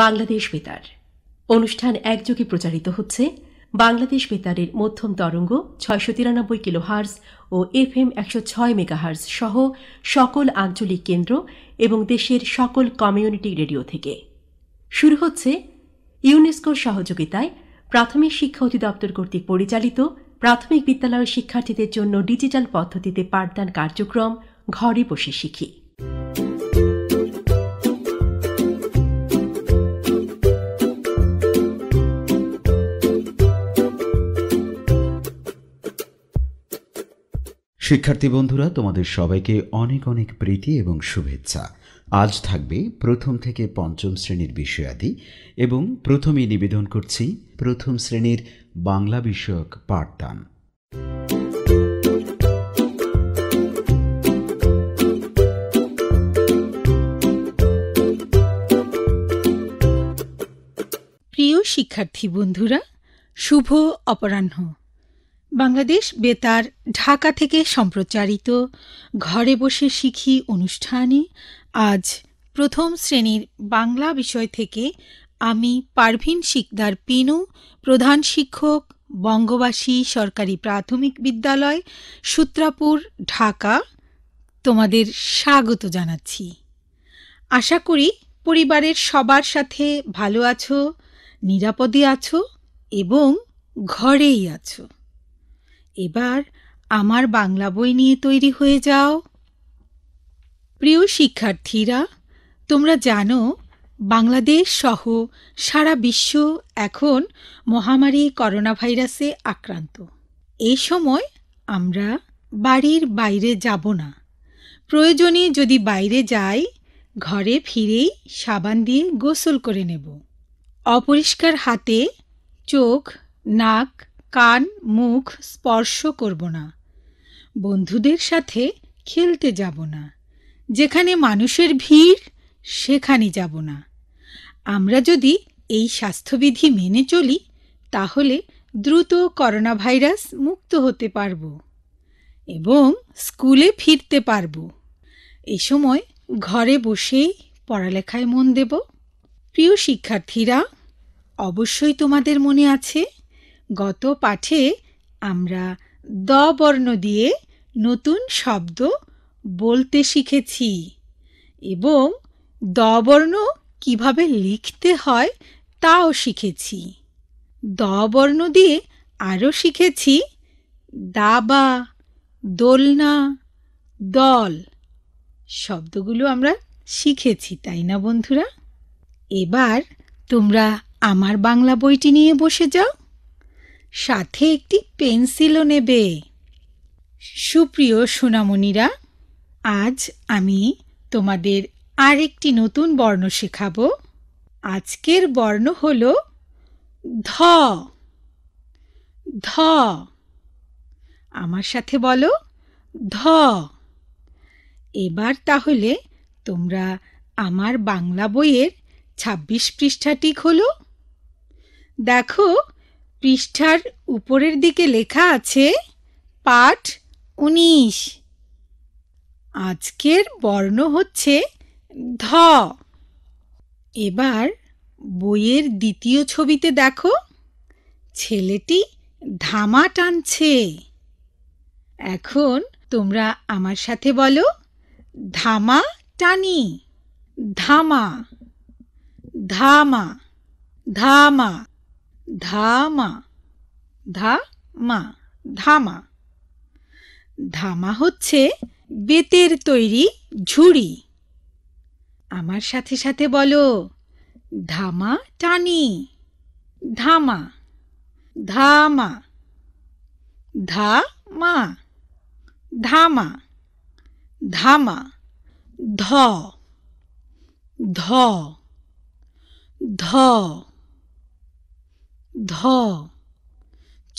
বাংলাদেশ বেতার অনুষ্ঠান একযোগে প্রচারিত হচ্ছে বাংলাদেশ বেতারের মধ্যম তরঙ্গ ৬৯৩ কিলোহার্জ ও এফএম ১০৬ মেগাহার্জ সহ সকল আঞ্চলিক কেন্দ্র এবং দেশের সকল কমিউনিটি রেডিও থেকে শুরু হচ্ছে ইউনেস্কোর সহযোগিতায় প্রাথমিক শিক্ষা অধিদপ্তর কর্তৃক পরিচালিত প্রাথমিক বিদ্যালয়ের শিক্ষার্থীদের জন্য ডিজিটাল পদ্ধতিতে পাঠদান কার্যক্রম ঘরে বসে শিখি। শিক্ষার্থী বন্ধুরা, তোমাদের সবাইকে অনেক অনেক প্রীতি এবং শুভেচ্ছা। আজ থাকবে প্রথম থেকে পঞ্চম শ্রেণীর বিষয়াদি এবং প্রথমেই নিবেদন করছি প্রথম শ্রেণীর বাংলা বিষয়ক পাঠদান। প্রিয় শিক্ষার্থী বন্ধুরা, শুভ অপরাহ্ন। বাংলাদেশ বেতার ঢাকা থেকে সম্প্রচারিত ঘরে বসে শিখি অনুষ্ঠানে আজ প্রথম শ্রেণীর বাংলা বিষয় থেকে আমি পারভিন শিকদার পিনু, প্রধান শিক্ষক, বঙ্গবাসী সরকারি প্রাথমিক বিদ্যালয়, সূত্রাপুর, ঢাকা, তোমাদের স্বাগত জানাচ্ছি। আশা করি পরিবারের সবার সাথে ভালো আছো, নিরাপদে আছো এবং ঘরেই আছো। এবার আমার বাংলা বই নিয়ে তৈরি হয়ে যাও। প্রিয় শিক্ষার্থীরা, তোমরা জানো বাংলাদেশ সহ সারা বিশ্ব এখন মহামারী করোনা ভাইরাসে আক্রান্ত। এই সময় আমরা বাড়ির বাইরে যাব না, প্রয়োজনে যদি বাইরে যাই ঘরে ফিরেই সাবান দিয়ে গোসল করে নেব। অপরিষ্কার হাতে চোখ, নাক, কান, মুখ স্পর্শ করব না। বন্ধুদের সাথে খেলতে যাব না, যেখানে মানুষের ভিড় সেখানে যাব না। আমরা যদি এই স্বাস্থ্যবিধি মেনে চলি তাহলে দ্রুত করোনা ভাইরাস মুক্ত হতে পারব এবং স্কুলে ফিরতে পারব। এ সময় ঘরে বসেই পড়ালেখায় মন দেব। প্রিয় শিক্ষার্থীরা, অবশ্যই তোমাদের মনে আছে গত পাঠে আমরা দ বর্ণ দিয়ে নতুন শব্দ বলতে শিখেছি এবং দ বর্ণ কীভাবে লিখতে হয় তাও শিখেছি। দ বর্ণ দিয়ে আরও শিখেছি দাবা, দোলনা, দল। শব্দগুলো আমরা শিখেছি, তাই না বন্ধুরা? এবার তোমরা আমার বাংলা বইটি নিয়ে বসে যাও, সাথে একটি পেন্সিলও নেবে। সুপ্রিয় সোনামণিরা, আজ আমি তোমাদের আরেকটি নতুন বর্ণ শেখাব। আজকের বর্ণ হল ধ। ধ। আমার সাথে বলো ধ। এবার তাহলে তোমরা আমার বাংলা বইয়ের ২৬ পৃষ্ঠাটি খোলো। দেখো পৃষ্ঠার উপরের দিকে লেখা আছে পাঠ ১৯। আজকের বর্ণ হচ্ছে ধ। এবার বইয়ের দ্বিতীয় ছবিতে দেখো ছেলেটি ধামা টানছে। এখন তোমরা আমার সাথে বলো ধামা টানি। ধামা, ধামা, ধামা, ধামা, ধামা, ধামা। ধামা হচ্ছে বেতের তৈরি ঝুড়ি। আমার সাথে সাথে বলো ধামা টানি। ধামা, ধামা, ধামা, ধামা, ধামা। ধ, ধ, ধ, ধ।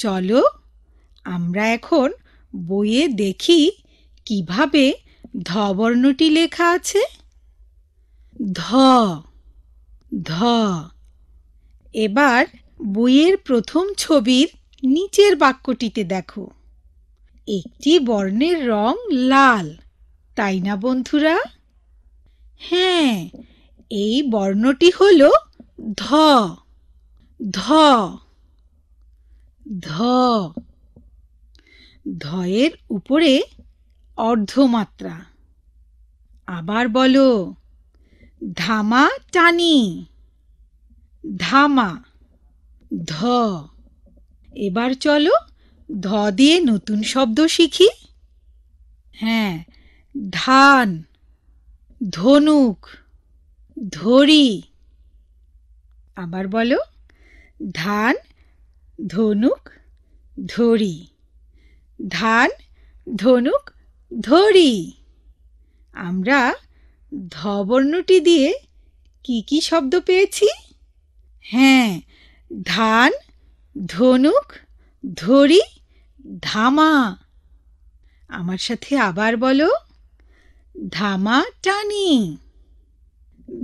চলো আমরা এখন বইয়ে দেখি কিভাবে ধ বর্ণটি লেখা আছে। ধ, ধ। এবার বইয়ের প্রথম ছবির নিচের বাক্যটিতে দেখো একটি বর্ণের রং লাল, তাই না বন্ধুরা? হ্যাঁ, এই বর্ণটি হলো ध ध ध ধয়ের উপরে অর্ধমাত্রা। আবার বলো, ধামা টানি ধামা ধ। এবার চলো ধ দিয়ে নতুন শব্দ শিখি। হ্যাঁ, ধান ধনুক ধরি। আবার বলো, ধান ধনুক ধরি ধান ধনুক ধরি। আমরা ধ বর্ণটি দিয়ে কি কি শব্দ পেয়েছি? হ্যাঁ, ধান ধনুক ধরি ধামা। আমার সাথে আবার বলো, ধামা টানি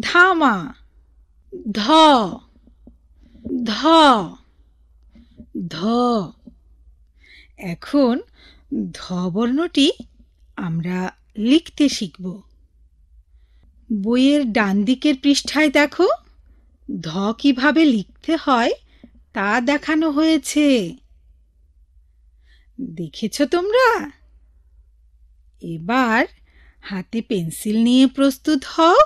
ধামা ধ ধ ধ। এখন ধ বর্ণটি আমরা লিখতে শিখব। বইয়ের ডান দিকের পৃষ্ঠায় দেখো, ধ কিভাবে লিখতে হয় তা দেখানো হয়েছে। দেখেছো তোমরা? এবার হাতে পেন্সিল নিয়ে প্রস্তুত হও।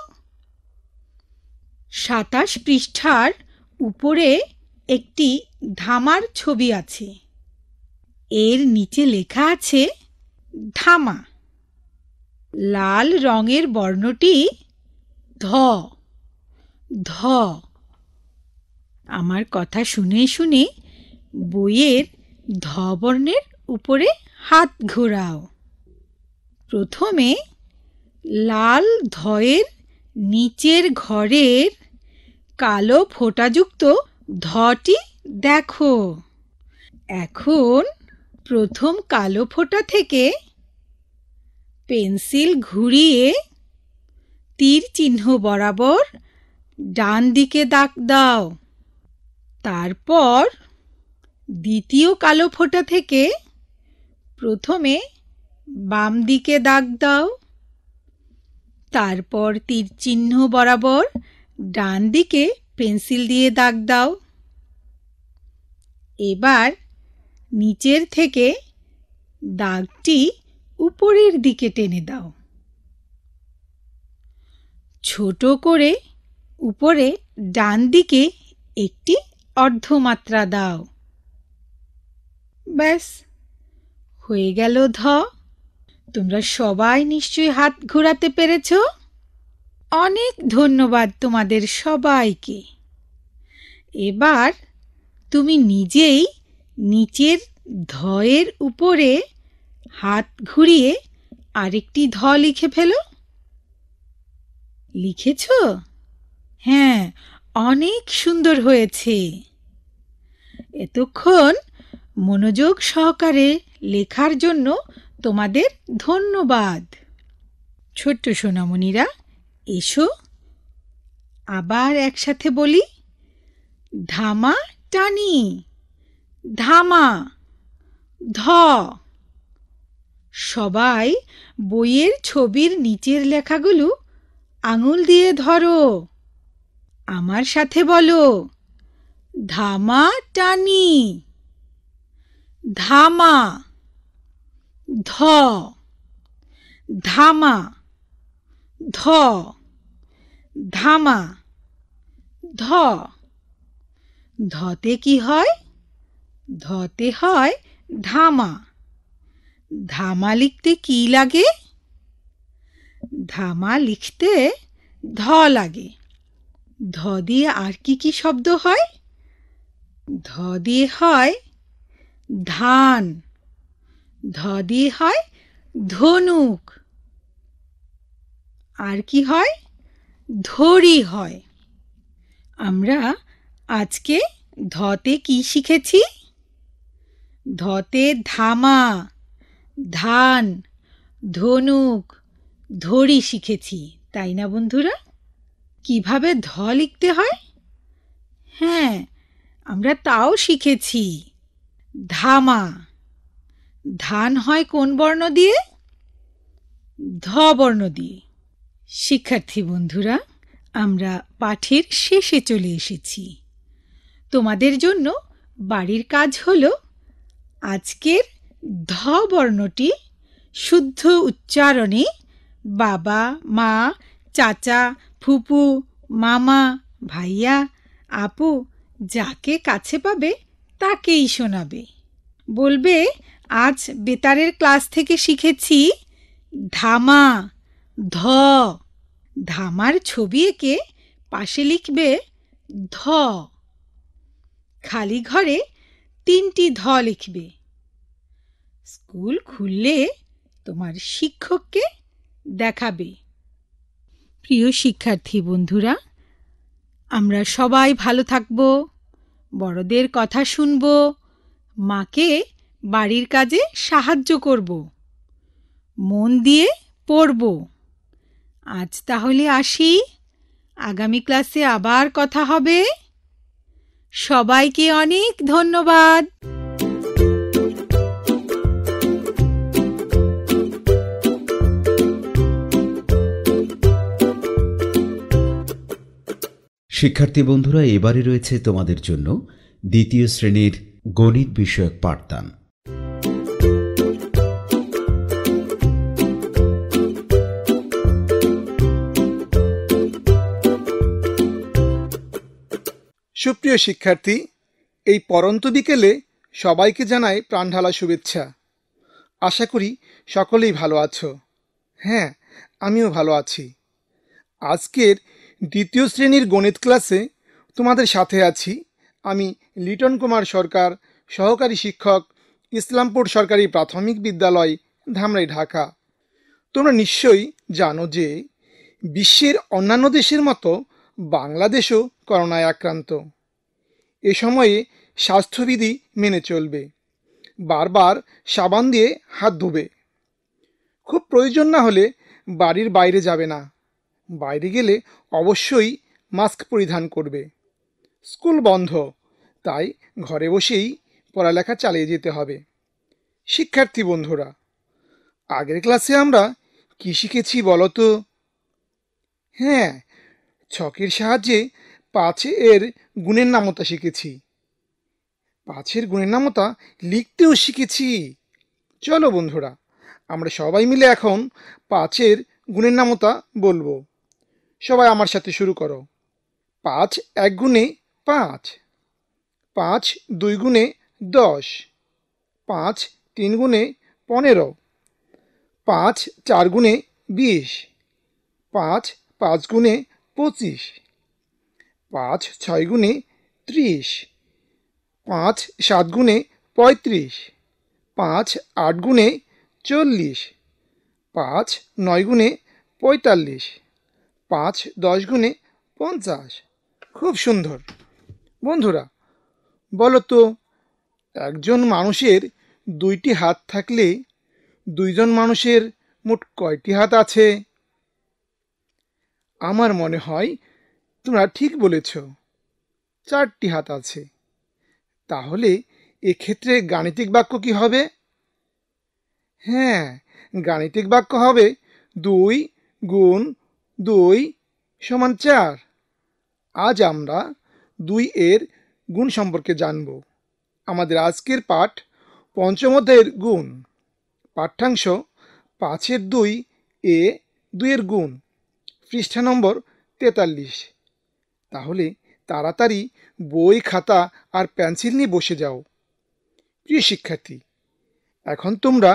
27 পৃষ্ঠার উপরে একটি ধামার ছবি আছে। এর নিচে লেখা আছে ধামা। লাল রঙের বর্ণটি ধ ধ। আমার কথা শুনে শুনে বইয়ের ধ বর্ণের উপরে হাত ঘোরাও। প্রথমে লাল ধয়ের নিচের ঘরের কালো ফোঁটাযুক্ত ধটি দেখো। এখন প্রথম কালো ফোঁটা থেকে পেন্সিল ঘুরিয়ে তীর চিহ্ন বরাবর ডান দিকে দাগ দাও। তারপর দ্বিতীয় কালো ফোঁটা থেকে প্রথমে বাম দিকে দাগ দাও। তারপর তীর চিহ্ন বরাবর ডান দিকে পেন্সিল দিয়ে দাগ দাও। এবার নিচের থেকে দাগটি উপরের দিকে টেনে দাও। ছোট করে উপরে ডান দিকে একটি অর্ধমাত্রা দাও। ব্যাস, হয়ে গেল ধ। তোমরা সবাই নিশ্চয়ই হাত ঘোরাতে পেরেছ। অনেক ধন্যবাদ তোমাদের সবাইকে। এবার তুমি নিজেই নিচের ধয়ের উপরে হাত ঘুরিয়ে আরেকটি ধ লিখে ফেলো। লিখেছ? হ্যাঁ, অনেক সুন্দর হয়েছে। এতক্ষণ মনোযোগ সহকারে লেখার জন্য তোমাদের ধন্যবাদ। ছোট্ট সোনামণিরা, এসো আবার একসাথে বলি, ধামা টানি ধামা ধ। সবাই বইয়ের ছবির নিচের লেখাগুলো আঙুল দিয়ে ধরো। আমার সাথে বলো, ধামা টানি ধামা ধ ধামা ধ ধামা ধ। ধতে কি হয়? ধতে হয় ধামা। ধামা লিখতে কি লাগে? ধামা লিখতে ধ লাগে। ধ দিয়ে আর কি কি শব্দ হয়? ধ দিয়ে হয় ধান, ধ দিয়ে হয় ধনুক, আর কি হয়? ধরি হয়। আমরা আজকে ধতে কি শিখেছি? ধতে ধামা, ধান, ধনুক, ধরি শিখেছি, তাই না বন্ধুরা? কিভাবে ধ লিখতে হয়, হ্যাঁ আমরা তাও শিখেছি। ধামা, ধান হয় কোন বর্ণ দিয়ে? ধ বর্ণ দিয়ে। শিক্ষার্থী বন্ধুরা, আমরা পাঠের শেষে চলে এসেছি। তোমাদের জন্য বাড়ির কাজ হলো আজকের ধ বর্ণটি শুদ্ধ উচ্চারণে বাবা, মা, চাচা, ফুপু, মামা, ভাইয়া, আপু যাকে কাছে পাবে তাকেই শোনাবে। বলবে আজ বেতারের ক্লাস থেকে শিখেছি ধামা ধ। ধামার ছবি এঁকে পাশে লিখবে ধ। খালি ঘরে 3টি ধ লিখবে। স্কুল খুললে তোমার শিক্ষককে দেখাবে। প্রিয় শিক্ষার্থী বন্ধুরা, আমরা সবাই ভালো থাকব, বড়দের কথা শুনব, মাকে বাড়ির কাজে সাহায্য করব, মন দিয়ে পড়ব। আজ তাহলে আসি, আগামী ক্লাসে আবার কথা হবে। সবাইকে অনেক ধন্যবাদ। শিক্ষার্থী বন্ধুরা, এবারে রয়েছে তোমাদের জন্য 2য় শ্রেণীর গণিত বিষয়ক পাঠদান। সুপ্রিয় শিক্ষার্থী, এই পরন্ত বিকেলে সবাইকে জানাই প্রাণঢালা শুভেচ্ছা। আশা করি সকলেই ভালো আছো। হ্যাঁ, আমিও ভালো আছি। আজকের 2য় শ্রেণীর গণিত ক্লাসে তোমাদের সাথে আছি আমি লিটন কুমার সরকার, সহকারী শিক্ষক, ইসলামপুর সরকারি প্রাথমিক বিদ্যালয়, ধামরাই, ঢাকা। তোমরা নিশ্চয়ই জানো যে বিশ্বের অন্যান্য দেশের মতো বাংলাদেশও করোনায় আক্রান্ত। এ সময়ে স্বাস্থ্যবিধি মেনে চলবে, বারবার সাবান দিয়ে হাত ধুবে, খুব প্রয়োজন না হলে বাড়ির বাইরে যাবে না, বাইরে গেলে অবশ্যই মাস্ক পরিধান করবে। স্কুল বন্ধ, তাই ঘরে বসেই পড়ালেখা চালিয়ে যেতে হবে। শিক্ষার্থী বন্ধুরা, আগের ক্লাসে আমরা কী শিখেছি বলো তো? হ্যাঁ, ছকের সাহায্যে 5 এর গুণের নামতা শিখেছি, 5 এর গুণের নামতা লিখতেও শিখেছি। চলো বন্ধুরা, আমরা সবাই মিলে এখন 5 এর গুণের নামতা বলবো। সবাই আমার সাথে শুরু করো। 5 1 গুণে 5, 5 2 গুণে 10, 5 3 গুণে 15, 5 4 গুণে 20, 5 5 গুণে 25, 5 6 গুণে 30, 5 7 গুণে 35, 5 8 গুণে 40, 5 9 গুণে 45, 5 10 গুণে 50। খুব সুন্দর। বন্ধুরা বলো তো, একজন মানুষের 2টি হাত থাকলে 2জন মানুষের মোট কয়টি হাত আছে? আমার মনে হয় তোমরা ঠিক বলেছ, 4টি হাত আছে। তাহলে এক্ষেত্রে গাণিতিক বাক্য কি হবে? হ্যাঁ, গাণিতিক বাক্য হবে 2 × 2 = 4। আজ আমরা 2 এর গুণ সম্পর্কে জানব। আমাদের আজকের পাঠ 5ম অধ্যায়ের গুণ। পাঠ্যাংশ 5/2 2 এর গুণ, পৃষ্ঠা নম্বর 43। তাহলে তাড়াতাড়ি বই, খাতা আর পেন্সিল নিয়ে বসে যাও। প্রিয় শিক্ষার্থী, এখন তোমরা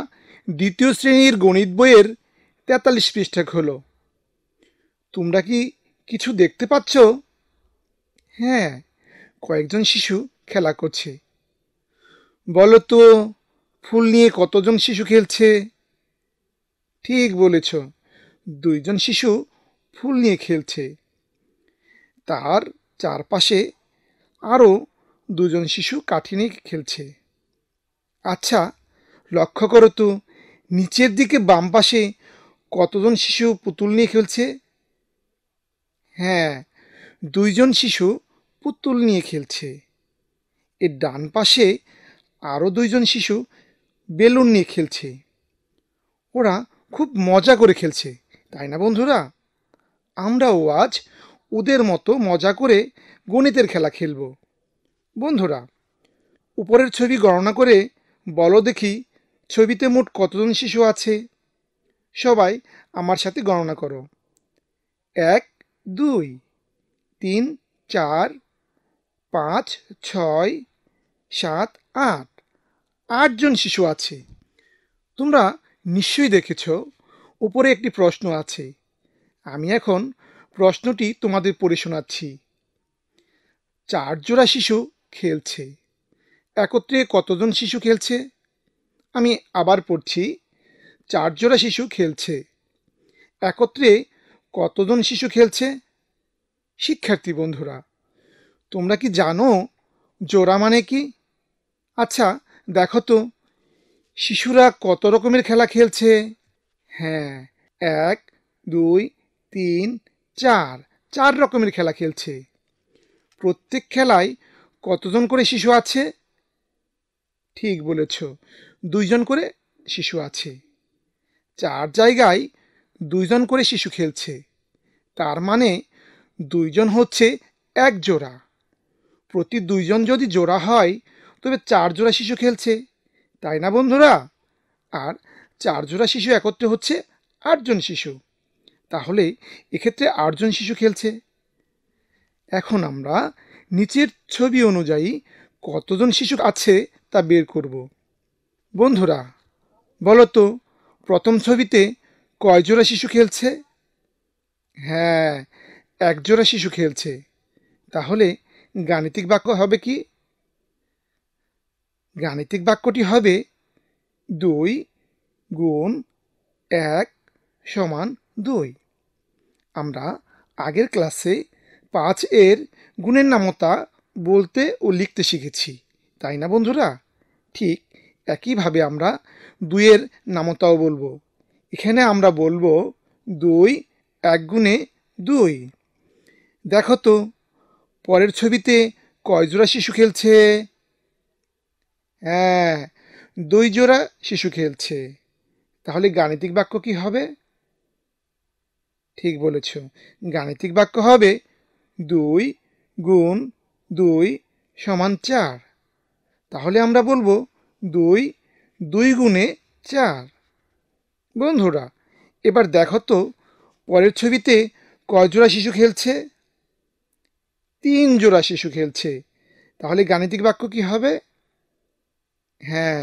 2য় শ্রেণীর গণিত বইয়ের 43 পৃষ্ঠা খোলো। তোমরা কি কিছু দেখতে পাচ্ছ? হ্যাঁ, কয়েকজন শিশু খেলা করছে। বলো তো, ফুল নিয়ে কতজন শিশু খেলছে? ঠিক বলেছ, 2জন শিশু ফুল নিয়ে খেলছে। তার চারপাশে আরও 2জন শিশু কাঠি নিয়ে খেলছে। আচ্ছা, লক্ষ্য করো তো, নিচের দিকে বাম পাশে কতজন শিশু পুতুল নিয়ে খেলছে? হ্যাঁ, 2জন শিশু পুতুল নিয়ে খেলছে। এর ডান পাশে আরও 2জন শিশু বেলুন নিয়ে খেলছে। ওরা খুব মজা করে খেলছে, তাই না বন্ধুরা? আমরাও আজ ওদের মতো মজা করে গণিতের খেলা খেলব। বন্ধুরা, উপরের ছবি গণনা করে বলো দেখি ছবিতে মোট কতজন শিশু আছে। সবাই আমার সাথে গণনা করো। 1 2 3 4 5 6 7 8 8 জন শিশু আছে। তোমরা নিশ্চয়ই দেখেছো উপরে একটি প্রশ্ন আছে। আমি এখন প্রশ্নটি তোমাদের পড়ে শোনাচ্ছি। 4 জোড়া শিশু খেলছে, একত্রে কতজন শিশু খেলছে? আমি আবার পড়ছি। 4 জোড়া শিশু খেলছে, একত্রে কতজন শিশু খেলছে? শিক্ষার্থী বন্ধুরা, তোমরা কি জানো জোড়া মানে কি? আচ্ছা দেখো তো শিশুরা কত রকমের খেলা খেলছে। হ্যাঁ, 1 2 3 4 রকমের খেলা খেলছে। প্রত্যেক খেলায় কতজন করে শিশু আছে? ঠিক বলেছ, 2 জন করে শিশু আছে। 4 জায়গায় 2 জন করে শিশু খেলছে, তার মানে 2 জন হচ্ছে 1 জোড়া। প্রতি 2 জন যদি জোড়া হয় তবে 4 জোড়া শিশু খেলছে, তাই না বন্ধুরা? আর 4 জোড়া শিশু একত্রে হচ্ছে 8 জন শিশু, তাহলে এক্ষেত্রে 8 জন শিশু খেলছে। এখন আমরা নিচের ছবি অনুযায়ী কতজন শিশু আছে তা বের করব। বন্ধুরা বলো তো প্রথম ছবিতে কয় জোড়া শিশু খেলছে? হ্যাঁ, 1 জোড়া শিশু খেলছে। তাহলে গাণিতিক বাক্য হবে কি? গাণিতিক বাক্যটি হবে 2 × 1 = 2। আমরা আগের ক্লাসে 5 এর গুণের নামতা বলতে ও লিখতে শিখেছি, তাই না বন্ধুরা? ঠিক একইভাবে আমরা 2-এর নামতাও বলবো। এখানে আমরা বলবো 2 1 × 2। দেখো তো পরের ছবিতে কয় জোড়া শিশু খেলছে? হ্যাঁ, 2 জোড়া শিশু খেলছে। তাহলে গাণিতিক বাক্য কি হবে? ঠিক বলেছ, গাণিতিক বাক্য হবে 2 × 2 = 4। তাহলে আমরা বলবো 2 2 × 4। বন্ধুরা এবার দেখো তো পরের ছবিতে কয় জোড়া শিশু খেলছে? 3 জোড়া শিশু খেলছে। তাহলে গাণিতিক বাক্য কি হবে? হ্যাঁ,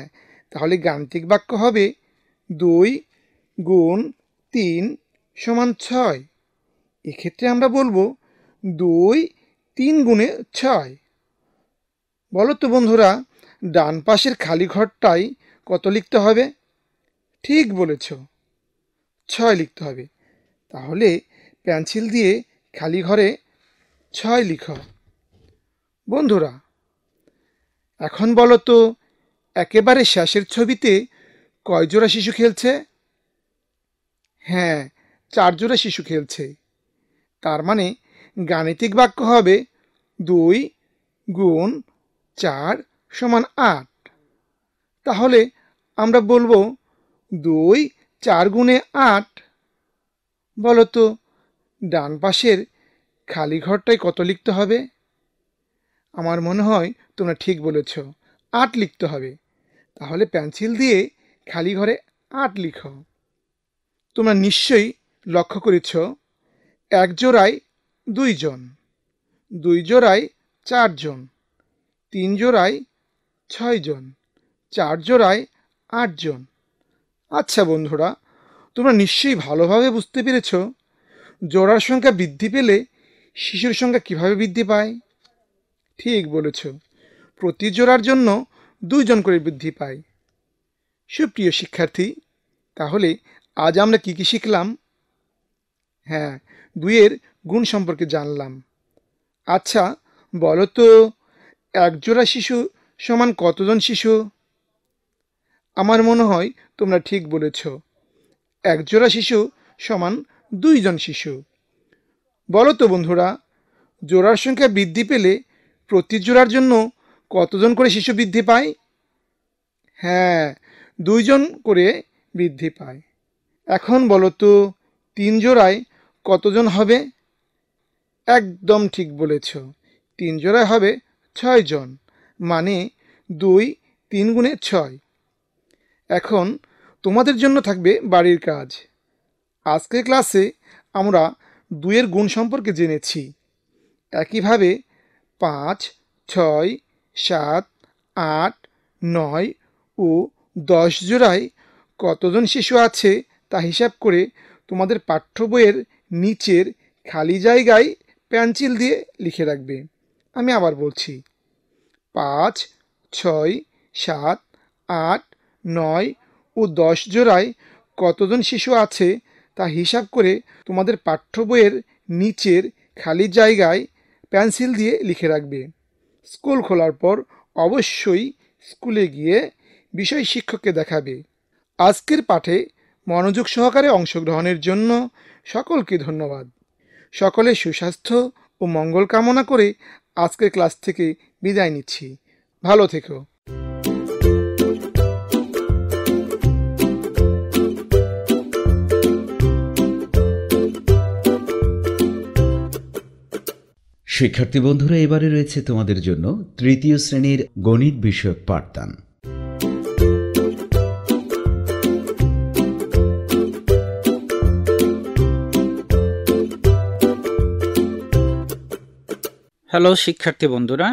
তাহলে গাণিতিক বাক্য হবে 2 × 3 = 6। এক্ষেত্রে আমরা বলবো 2 3 × 6। বলো তো বন্ধুরা ডান পাশের খালি ঘরটায় কত লিখতে হবে? ঠিক বলেছ, 6 লিখতে হবে। তাহলে পেন্সিল দিয়ে খালি ঘরে 6 লিখো। বন্ধুরা এখন বলো তো একেবারে শেষের ছবিতে কয় জোড়া শিশু খেলছে? হ্যাঁ, 4 জোড়া শিশু খেলছে। তার মানে গাণিতিক বাক্য হবে 2 × 4 = 8। তাহলে আমরা বলবো 2 4 × 8। বলো তো ডান পাশের খালি ঘরটায় কত লিখতে হবে? আমার মনে হয় তোমরা ঠিক বলেছ, 8 লিখতে হবে। তাহলে পেন্সিল দিয়ে খালি ঘরে 8 লিখো। তোমরা নিশ্চয়ই লক্ষ্য করেছ 1 জোড়ায় 2 জন, 2 জোড়ায় 4 জন, 3 জোড়ায় 6 জন, 4 জোড়ায় 8 জন। আচ্ছা বন্ধুরা, তোমরা নিশ্চয়ই ভালোভাবে বুঝতে পেরেছ জোড়ার সংখ্যা বৃদ্ধি পেলে শিশুর সংখ্যা কিভাবে বৃদ্ধি পায়। ঠিক বলেছ, প্রতি জোড়ার জন্য 2 জন করে বৃদ্ধি পায়। সুপ্রিয় শিক্ষার্থী, তাহলে আজ আমরা কি কি শিখলাম? হ্যাঁ, 2-এর গুণ সম্পর্কে জানলাম। আচ্ছা বলো তো 1 জোড়া শিশু সমান কতজন শিশু? আমার মনে হয় তোমরা ঠিক বলেছ, 1 জোড়া শিশু সমান 2 জন শিশু। বলো তো বন্ধুরা জোড়ার সংখ্যা বৃদ্ধি পেলে প্রতি জোড়ার জন্য কতজন করে শিশু বৃদ্ধি পায়? হ্যাঁ, 2 জন করে বৃদ্ধি পায়। এখন বলো তো 3 জোড়ায় কতজন হবে? एकदम ठीक बोलेছ। তিন জোড়ায় হবে ৬ জন, মানে ২ ৩ গুণে ৬। এখন তোমাদের জন্য থাকবে বাড়ির কাজ। আজকের ক্লাসে আমরা ২ এর গুণ সম্পর্কে জেনেছি। একইভাবে ৫ ৬ ৭ ৮ ৯ ও ১০ জোড়ায় কতজন শিশু আছে তা হিসাব করে তোমাদের পাঠ্য বইয়ের নিচের খালি জায়গায় পেন্সিল দিয়ে লিখে রাখবে। আমি আবার বলছি, ৫ ৬ ৭ ৮ ৯ ও ১০ জোড়ায় কতজন শিশু আছে তা হিসাব করে তোমাদের পাঠ্য বইয়ের নিচের খালি জায়গায় পেন্সিল দিয়ে লিখে রাখবে। স্কুল খোলার পর অবশ্যই স্কুলে গিয়ে বিষয় শিক্ষককে দেখাবে। আজকের পাঠে মনোযোগ সহকারে অংশগ্রহণের জন্য সকলকে ধন্যবাদ। সকলে সুস্বাস্থ্য ও মঙ্গল কামনা করে আজকের ক্লাস থেকে বিদায় নিচ্ছি। ভালো থেকো। শিক্ষার্থী বন্ধুরা, এবারে রয়েছে তোমাদের জন্য ৩য় শ্রেণীর গণিত বিষয়ক পাঠদান। হ্যালো শিক্ষার্থী বন্ধুরা,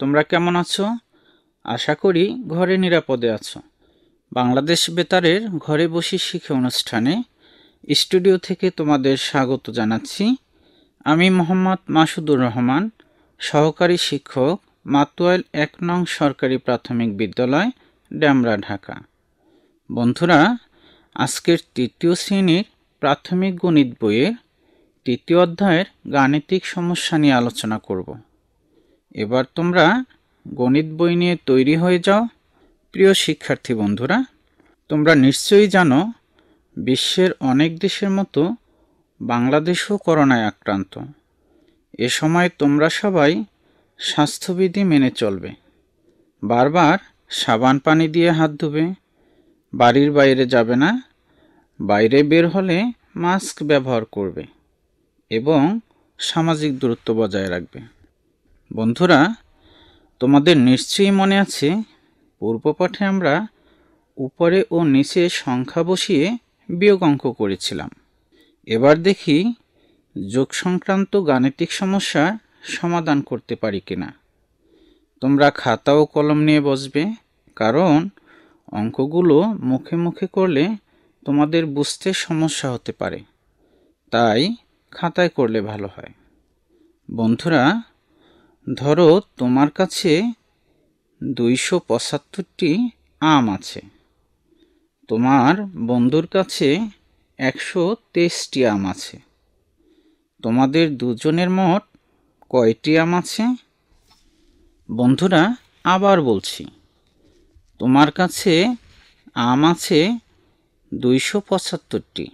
তোমরা কেমন আছো? আশা করি ঘরে নিরাপদে আছো। বাংলাদেশ বেতারের ঘরে বসে শিখে অনুষ্ঠানে স্টুডিও থেকে তোমাদের স্বাগত জানাচ্ছি। আমি মোহাম্মদ মাসুদুর রহমান, সহকারী শিক্ষক, মাতুয়াইল ১ নং সরকারি প্রাথমিক বিদ্যালয়, ড্যামরা, ঢাকা। বন্ধুরা, আজকের ৩য় শ্রেণীর প্রাথমিক গণিত বইয়ের ৩য় অধ্যায়ের গাণিতিক সমস্যা নিয়ে আলোচনা করব। এবার তোমরা গণিত বই নিয়ে তৈরি হয়ে যাও। প্রিয় শিক্ষার্থী বন্ধুরা, তোমরা নিশ্চয়ই জানো বিশ্বের অনেক দেশের মতো বাংলাদেশও করোনায় আক্রান্ত। এ সময় তোমরা সবাই স্বাস্থ্যবিধি মেনে চলবে। বারবার সাবান পানি দিয়ে হাত ধুবে, বাড়ির বাইরে যাবে না, বাইরে বের হলে মাস্ক ব্যবহার করবে এবং সামাজিক দূরত্ব বজায় রাখবে। বন্ধুরা, তোমাদের নিশ্চয়ই মনে আছে পূর্ব পাঠে আমরা উপরে ও নিচে সংখ্যা বসিয়ে বিয়োগ অঙ্ক করেছিলাম। এবার দেখি যোগ সংক্রান্ত গাণিতিক সমস্যা সমাধান করতে পারি কিনা। তোমরা খাতা ও কলম নিয়ে বসবে, কারণ অঙ্কগুলো মুখে মুখে করলে তোমাদের বুঝতে সমস্যা হতে পারে, তাই খাতায় করলে ভালো হয়। বন্ধুরা, ধরো তোমার কাছে ২৭৫টি আম আছে, তোমার বন্ধুর কাছে ১২৩টি আম আছে। তোমাদের দুজনের মোট কয়টি আম আছে? বন্ধুরা, আবার বলছি, তোমার কাছে আম আছে ২৭৫টি,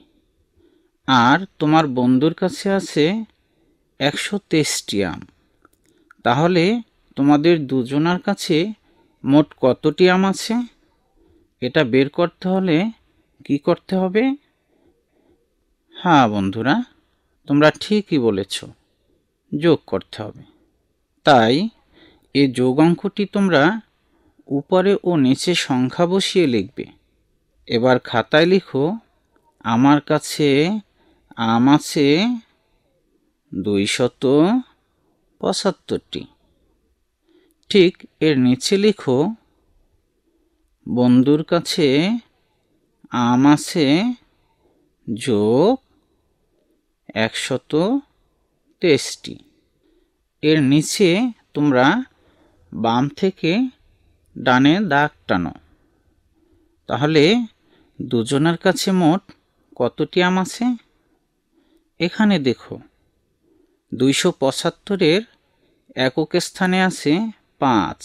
আর তোমার বন্ধুর কাছে আছে ১২৩টি আম। তাহলে তোমাদের দুজনার কাছে মোট কতটি আম আছে? এটা বের করতে হলে কি করতে হবে? হ্যাঁ বন্ধুরা, তোমরা ঠিকই বলেছ, যোগ করতে হবে। তাই এ যোগ অঙ্কটি তোমরা উপরে ও নিচে সংখ্যা বসিয়ে লিখবে। এবার খাতায় লিখো, আমার কাছে আম আছে ২৭৫টি। ঠিক এর নিচে লিখো, বন্ধুর কাছে আম আছে যোগ ১২৩টি। এর নিচে তোমরা বাম থেকে ডানে দাগ টানো। তাহলে দুজনের কাছে মোট কতটি আম আছে? এখানে দেখো ২৭৫-এর একক স্থানে আছে ৫,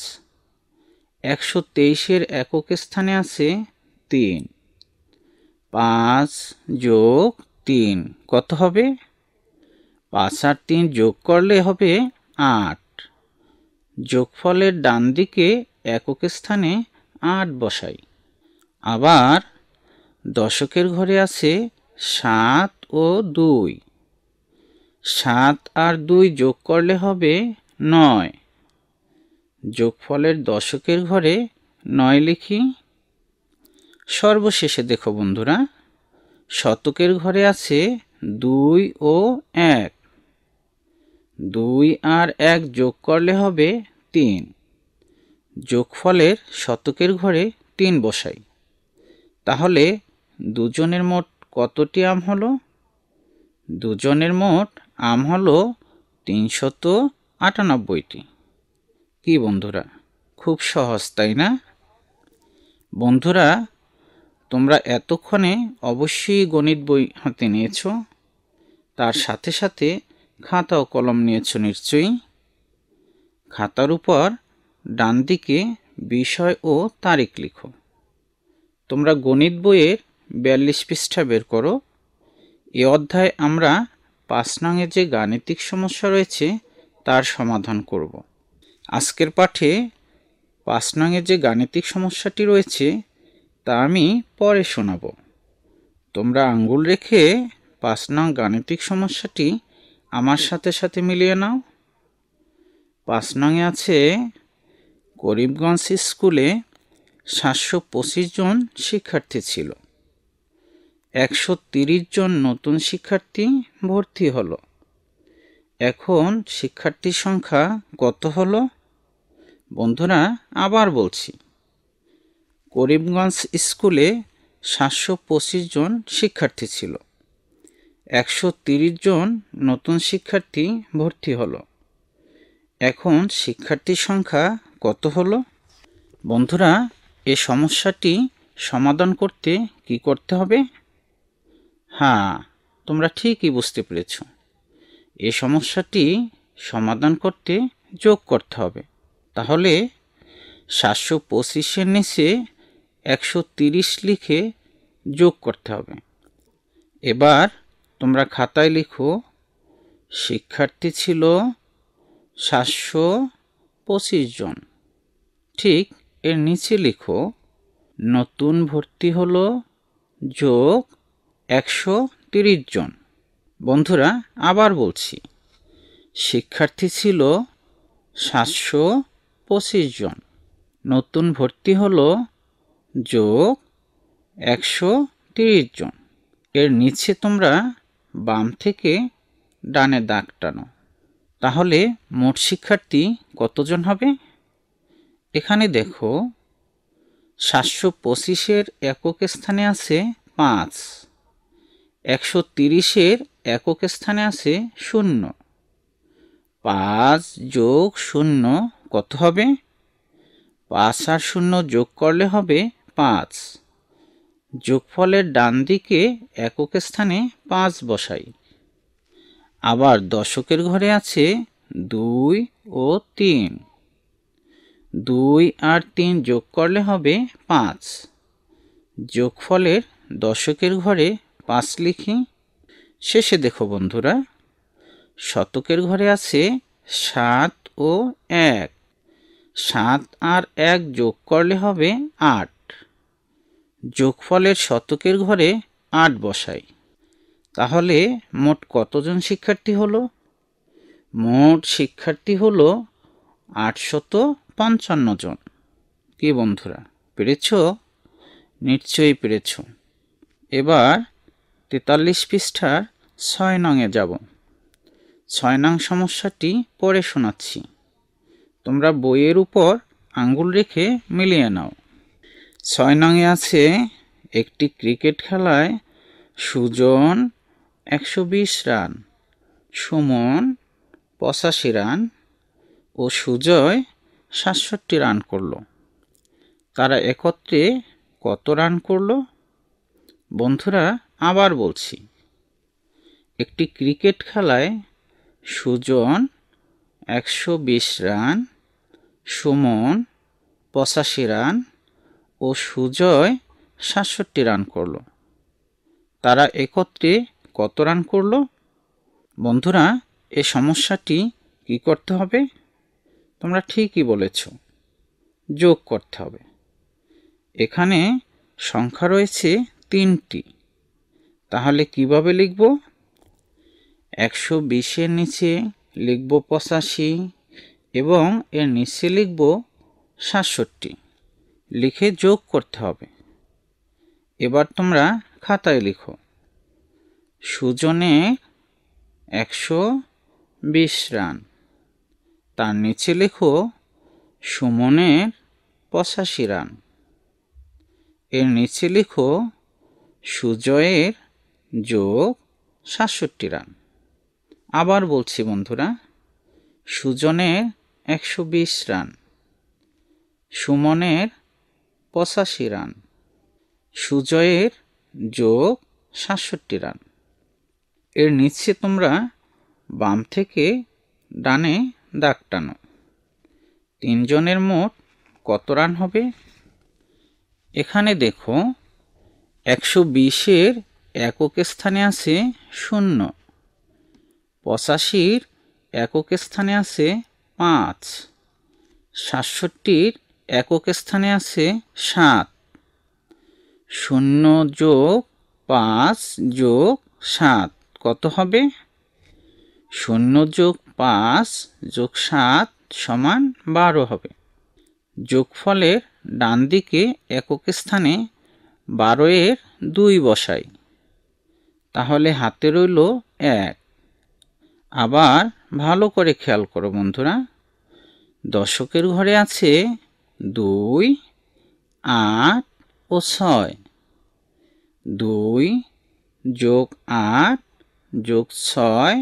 ১২৩-এর একক স্থানে আছে ৩। ৫ যোগ ৩ কত হবে? ৫ আর ৩ যোগ করলে হবে ৮। যোগফলের ডান দিকে একক স্থানে ৮ বসাই। আবার দশকের ঘরে আছে ৭ ও ২। सात और दुई जोग करले हबे नय। जोगफलेर दशकेर घरे नय लिखी। सर्वशेषे देखो बंधुरा शतकेर घरे आछे दुई ओ एक। दुई और एक जोग करले हबे तीन। जोगफलेर शतकेर घरे तीन बसाई। ताहले दुजोनेर मोट कतटी आम हलो? दुजोनेर मोट आम हलो ৩৯৮টি। कि बंधुरा खूब सहज ताई ना? बंधुरा तोमरा एतक्षणे अवश्यई गणित बई हाते नियेछो, तार साथे साथे खाता ओ कलम नियेछो निश्चयई। खातार उपर डान दिके विषय ओ तारीख लिखो। तोमरा गणित बइয়ের ৪২ पृष्ठा बेर करो। ए अध्याये आमरा ৫ নং-এ जे गाणितिक समस्या रयेछे तार समाधान करब। आजकेर पाठे ৫ নং-এ जे गाणितिक समस्याटी रयेछे ता आमी परे शोनाबो। तोमरा आंगुल रेखे ৫ নং गाणितिक समस्याटी आमार साथे साथे मिलिये नाओ। ৫ নং-এ आछे करीमगंज स्कूले ৭২৫ जन शिक्षार्थी छिलो। ১৩০ जन नतून शिक्षार्थी भर्ती हलो। एखन शिक्षार्थीर संख्या कत हलो? बंधुरा आबार बोलछि करीमगंज स्कूले ৭২৫ जन शिक्षार्थी छिलो। ১৩০ जन नतून शिक्षार्थी भर्ती हलो। एखन शिक्षार्थीर संख्या কত হলো? বন্ধুরা এই সমস্যাটি সমাধান করতে কি করতে হবে? হ্যাঁ, তোমরা ঠিকই বুঝতে পেরেছো। এই সমস্যাটি সমাধান করতে যোগ করতে হবে। তাহলে ৭২৫ এর নিচে ১৩০ লিখে যোগ করতে হবে। এবার তোমরা খাতায় লিখো শিক্ষার্থী ছিল ৭২৫ জন। ठीक एर नीचे लिखो नतून भर्ती हलो जोग ১৩০ जन। बंधुरा आबार बोलছি शिक्षार्थी छिलो ৭২৫ जन, नतून भर्ती हलो जोग ১৩০ जन। एर नीचे तोमरा बाम थेके डाने दाग टानो। ताहले मोट शिक्षार्थी कतজন হবে? एखाने देखो ৭২৫-এর একক স্থানে আছে ৫, ১৩০-এর একক স্থানে আছে ০। ৫ যোগ ০ কত হবে? ৫ আর ০ যোগ করলে হবে ৫। যোগফলের ডান দিকে একক স্থানে ৫ বসাই। আবার দশকের ঘরে আছে ২ ও ৩। ২ আর ৩ যোগ করলে হবে ৫। যোগফলের দশকের ঘরে ৫ লিখি। শেষে দেখো বন্ধুরা শতকের ঘরে আছে ৭ ও ১। ৭ আর ১ যোগ করলে হবে ৮। যোগফলের শতকের ঘরে ৮ বসাই। তাহলে মোট কতজন শিক্ষার্থী হলো? মোট শিক্ষার্থী হলো ৮৫৫ जन। कि बंधुरा पेरेछो? निश्चयई पेरेछो। एबार ৪৩ पृष्ठार ৬ নং-এ যাব। ৬ নং समस्याटी पड़े शोनाচ্ছি। তোমরা বইয়ের উপর আঙ্গুল রেখে মিলিয়ে নাও। ৬ নং-এ আছে একটি ক্রিকেট খেলায় সুজন ১২০ রান, সুমন ৮৫ রান ও সুজয় ৬৭ রান করলো। তারা একত্রে কত রান করলো? বন্ধুরা আবার বলছি একটি ক্রিকেট খেলায় সুজন ১২০ রান, সুমন ৮৫ রান ও সুজয় ৬৭ রান করলো। তারা একত্রে কত রান করলো? বন্ধুরা এই সমস্যাটি কি করতে হবে? তোমরা ঠিকই বলেছো যোগ করতে হবে। এখানে সংখ্যা রয়েছে ৩টি। তাহলে কিভাবে লিখব? 120 नीचे लिखब 85 एवं एर नीचे लिखब 67 लिखे जोग करते हबे। एबार तोमरा खाताय लिखो सुजनेर 120 रान, तार नीचे लिखो सुमनेर 85 रान, एर नीचे लिखो सुजयेर जोग 67 रान। आबार बोलছি बंधुरा সুজনের 120 রান, সুমনের 85 রান, সুজয়ের যোগ 67 রান। এর নিচে তোমরা বাম থেকে ডানে দাগ টানো। তিনজনের মোট কত রান হবে? এখানে দেখো 120 এর একক স্থানে আছে 0, 85 একক স্থানে আছে 5, 67 একক স্থানে আছে 7। 0 যোগ 5 যোগ 7 কত হবে? 0 যোগ 5 যোগ 7 সমান 12 হবে। যোগফলের ডান দিকে একক স্থানে 12 এর 2 বসাই, তাহলে হাতে রইল 1। আবার ভালো করে খেয়াল করো বন্ধুরা, দশকের ঘরে আছে 2, 8 ও 6। 2 যোগ 8 যোগ 6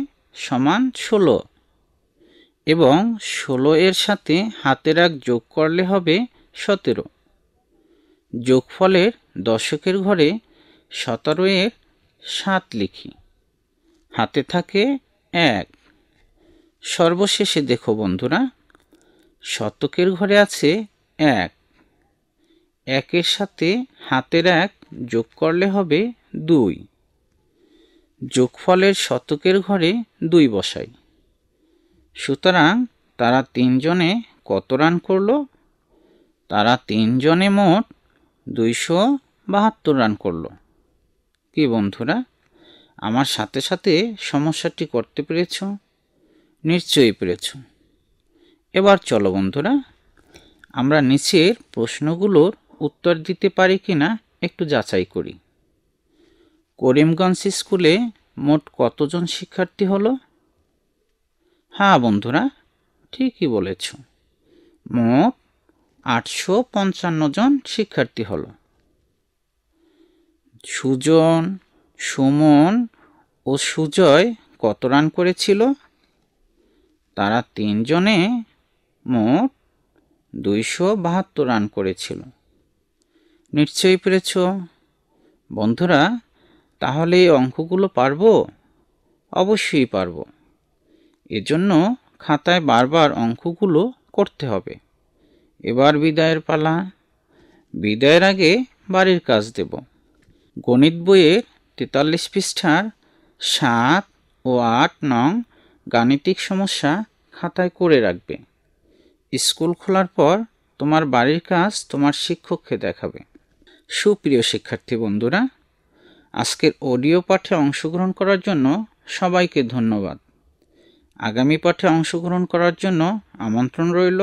সমান 16 এবং 16 এর সাথে হাতের এক যোগ করলে হবে 17। যোগফলের দশকের ঘরে 17 এর 7 লিখি, হাতে থাকে 1। সর্বশেষে দেখো বন্ধুরা, শতকের ঘরে আছে 1, 1 এর সাথে হাতের 1 যোগ করলে হবে 2। যোগফলের শতকের ঘরে 2 বসাই। সুতরাং তারা তিনজনে কত রান করলো? তারা তিনজনে মোট 272 রান করলো। কি বন্ধুরা, আমার সাথে সাথে সমস্যাটি করতে পেরেছো? নিশ্চয়ই পেরেছো। এবার চলো বন্ধুরা, আমরা নিচের প্রশ্নগুলোর উত্তর দিতে পারি কিনা একটু যাচাই করি। করিমগঞ্জ স্কুলে মোট কতজন শিক্ষার্থী হলো? হ্যাঁ বন্ধুরা, ঠিকই বলেছো, মোট 855 জন শিক্ষার্থী হলো। সুজন, সুমন ও সুজয় কত রান করেছিল? তারা তিনজনে মোট 272 রান করেছিল। নিশ্চয়ই পেরেছ। বন্ধুরা, তাহলে এই অঙ্কগুলো পারবো? অবশ্যই পারবো। এজন্য খাতায় বারবার অঙ্কগুলো করতে হবে। এবার বিদায়ের পালা। বিদায়ের আগে বাড়ির কাজ দেব। গণিত বইয়ের 43 পৃষ্ঠার 7 ও 8 নং গাণিতিক সমস্যা খাতায় করে রাখবে। স্কুল খোলার পর তোমার বাড়ির কাজ তোমার শিক্ষককে দেখাবে। সুপ্রিয় শিক্ষার্থী বন্ধুরা, আজকের অডিও পাঠে অংশগ্রহণ করার জন্য সবাইকে ধন্যবাদ। আগামী পাঠে অংশগ্রহণ করার জন্য আমন্ত্রণ রইল।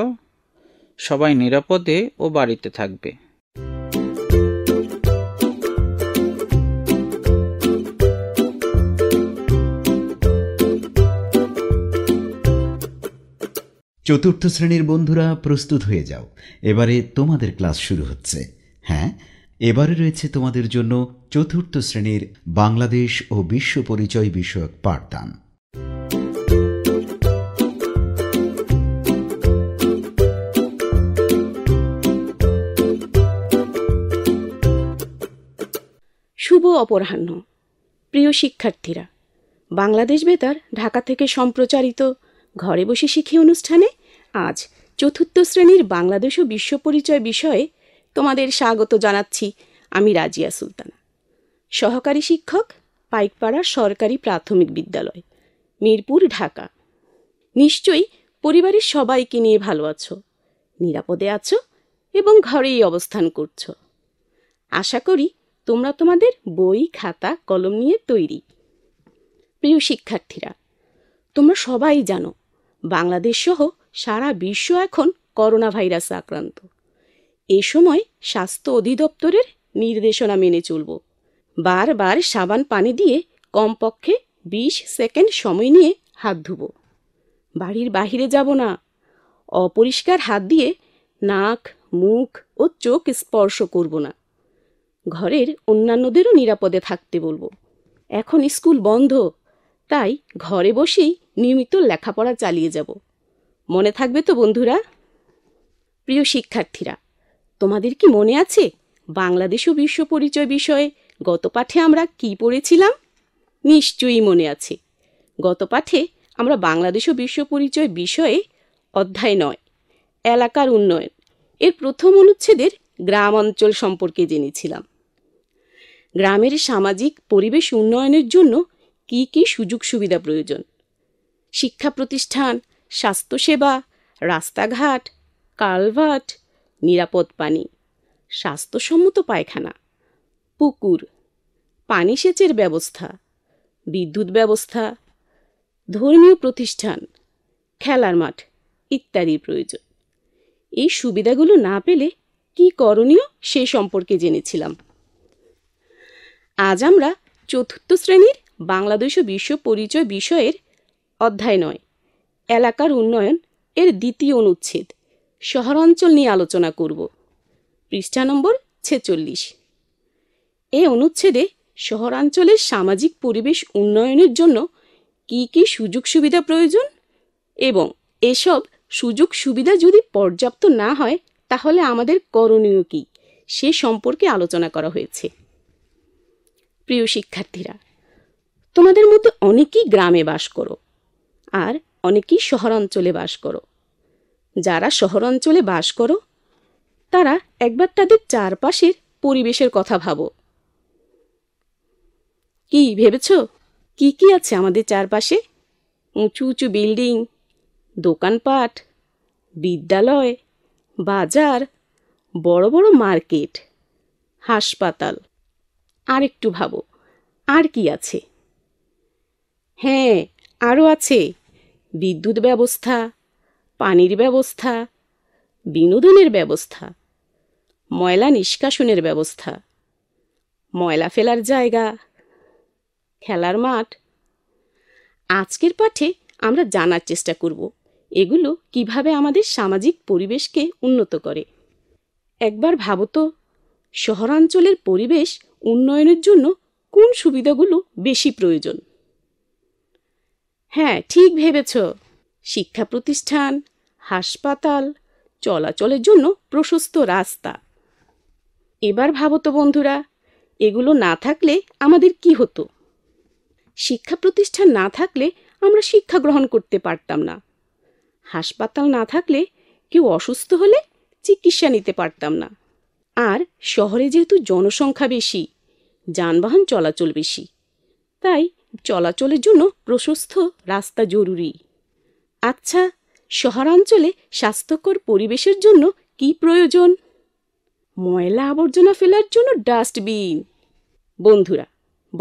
সবাই নিরাপদে ও বাড়িতে থাকবে। চতুর্থ শ্রেণীর বন্ধুরা প্রস্তুত হয়ে যাও, এবারে তোমাদের ক্লাস শুরু হচ্ছে। হ্যাঁ, এবারে রয়েছে তোমাদের জন্য চতুর্থ শ্রেণীর বাংলাদেশ ও বিশ্ব পরিচয় বিষয়ক পাঠদান। শুভ অপরাহ্ন প্রিয় শিক্ষার্থীরা, বাংলাদেশ বেতার ঢাকা থেকে সম্প্রচারিত ঘরে বসে শিখি অনুষ্ঠানে আজ চতুর্থ শ্রেণীর বাংলাদেশ ও বিশ্ব পরিচয় বিষয়ে তোমাদের স্বাগত জানাচ্ছি। আমি রাজিয়া সুলতানা, সহকারী শিক্ষক, পাইকপাড়া সরকারি প্রাথমিক বিদ্যালয়, মিরপুর, ঢাকা। নিশ্চয়ই পরিবারের সবাইকে নিয়ে ভালো আছো, নিরাপদে আছো এবং ঘরেই অবস্থান করছো। আশা করি তোমরা তোমাদের বই, খাতা, কলম নিয়ে তৈরি। প্রিয় শিক্ষার্থীরা, তোমরা সবাই জানো বাংলাদেশ সহ সারা বিশ্ব এখন করোনা ভাইরাসে আক্রান্ত। এই সময় স্বাস্থ্য অধিদপ্তরের নির্দেশনা মেনে চলব। বারবার সাবান পানি দিয়ে কমপক্ষে 20 সেকেন্ড সময় নিয়ে হাত ধুব। বাড়ির বাহিরে যাব না। অপরিষ্কার হাত দিয়ে নাক, মুখ ও চোখ স্পর্শ করব না। ঘরের অন্যান্যদেরও নিরাপদে থাকতে বলবো। এখন স্কুল বন্ধ, তাই ঘরে বসেই নিয়মিত লেখাপড়া চালিয়ে যাব। মনে থাকবে তো বন্ধুরা? প্রিয় শিক্ষার্থীরা, তোমাদের কি মনে আছে বাংলাদেশ ও বিশ্ব পরিচয় বিষয়ে গত পাঠে আমরা কি পড়েছিলাম? নিশ্চয়ই মনে আছে। গত পাঠে আমরা বাংলাদেশ ও বিশ্ব পরিচয় বিষয়ে অধ্যায় 9 এলাকার উন্নয়ন এর প্রথম অনুচ্ছেদের গ্রাম অঞ্চল সম্পর্কে জেনেছিলাম। গ্রামের সামাজিক পরিবেশ উন্নয়নের জন্য কি কি সুযোগ সুবিধা প্রয়োজন? শিক্ষা প্রতিষ্ঠান, স্বাস্থ্যসেবা, রাস্তাঘাট, কালভার্ট, নিরাপদ পানি, স্বাস্থ্যসম্মত পায়খানা, পুকুর, পানি সেচের ব্যবস্থা, বিদ্যুৎ ব্যবস্থা, ধর্মীয় প্রতিষ্ঠান, খেলার মাঠ ইত্যাদি প্রয়োজন। এই সুবিধাগুলো না পেলে কি করণীয় সে সম্পর্কে জেনেছিলাম। আজ আমরা 4th শ্রেণীর বাংলাদেশ ও বিশ্ব পরিচয় বিষয়ের অধ্যায় 9 এলাকার উন্নয়ন এর দ্বিতীয় অনুচ্ছেদ শহরাঞ্চল নিয়ে আলোচনা করব। পৃষ্ঠা নম্বর 46। এ অনুচ্ছেদে শহরাঞ্চলের সামাজিক পরিবেশ উন্নয়নের জন্য কি কি সুযোগ সুবিধা প্রয়োজন এবং এসব সুযোগ সুবিধা যদি পর্যাপ্ত না হয় তাহলে আমাদের করণীয় কি সে সম্পর্কে আলোচনা করা হয়েছে। প্রিয় শিক্ষার্থীরা, তোমাদের মধ্যে অনেকেই গ্রামে বাস করো আর অনেকেই শহরাঞ্চলে বাস করো। যারা শহরাঞ্চলে বাস করো তারা একবার তাদের চারপাশের পরিবেশের কথা ভাবো। কি ভেবেছ? কি কি আছে আমাদের চারপাশে? উঁচু উঁচু বিল্ডিং, দোকানপাট, বিদ্যালয়, বাজার, বড় বড় মার্কেট, হাসপাতাল। আর একটু ভাবো আর কি আছে। হ্যাঁ, আরও আছে বিদ্যুৎ ব্যবস্থা, পানির ব্যবস্থা, বিনোদনের ব্যবস্থা, ময়লা নিষ্কাশনের ব্যবস্থা, ময়লা ফেলার জায়গা, খেলার মাঠ। আজকের পাঠে আমরা জানার চেষ্টা করব এগুলো কিভাবে আমাদের সামাজিক পরিবেশকে উন্নত করে। একবার ভাবো তো, শহরাঞ্চলের পরিবেশ উন্নয়নের জন্য কোন সুবিধাগুলো বেশি প্রয়োজন? হ্যাঁ, ঠিক ভেবেছ। শিক্ষা প্রতিষ্ঠান, হাসপাতাল, চলাচলের জন্য প্রশস্ত রাস্তা। এবার ভাবো তো বন্ধুরা, এগুলো না থাকলে আমাদের কি হতো? শিক্ষা প্রতিষ্ঠান না থাকলে আমরা শিক্ষা গ্রহণ করতে পারতাম না। হাসপাতাল না থাকলে কেউ অসুস্থ হলে চিকিৎসা নিতে পারতাম না। আর শহরে যেহেতু জনসংখ্যা বেশি, যানবাহন চলাচল বেশি, তাই চলাচলের জন্য প্রশস্ত রাস্তা জরুরি। আচ্ছা, শহরাঞ্চলে স্বাস্থ্যকর পরিবেশের জন্য কি প্রয়োজন? ময়লা আবর্জনা ফেলার জন্য ডাস্টবিন। বন্ধুরা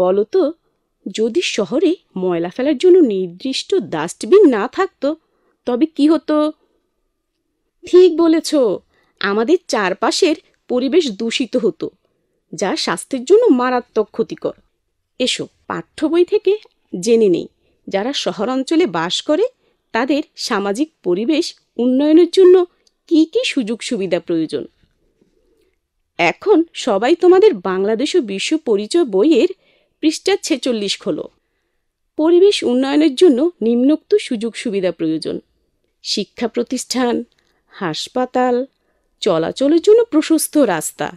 বলো তো, যদি শহরে ময়লা ফেলার জন্য নির্দিষ্ট ডাস্টবিন না থাকতো তবে কি হতো? ঠিক বলেছ, আমাদের চারপাশের পরিবেশ দূষিত হতো, যা স্বাস্থ্যের জন্য মারাত্মক ক্ষতিকর। এসব পাঠ্য বই থেকে জেনে নেই যারা শহরাঞ্চলে বাস করে তাদের সামাজিক পরিবেশ উন্নয়নের জন্য কি কি সুযোগ সুবিধা প্রয়োজন। এখন সবাই তোমাদের বাংলাদেশ ও বিশ্ব পরিচয় বইয়ের পৃষ্ঠা 46 খোলো। পরিবেশ উন্নয়নের জন্য নিম্নোক্ত সুযোগ সুবিধা প্রয়োজন: শিক্ষা প্রতিষ্ঠান, হাসপাতাল, চলাচলের জন্য প্রশস্ত রাস্তা,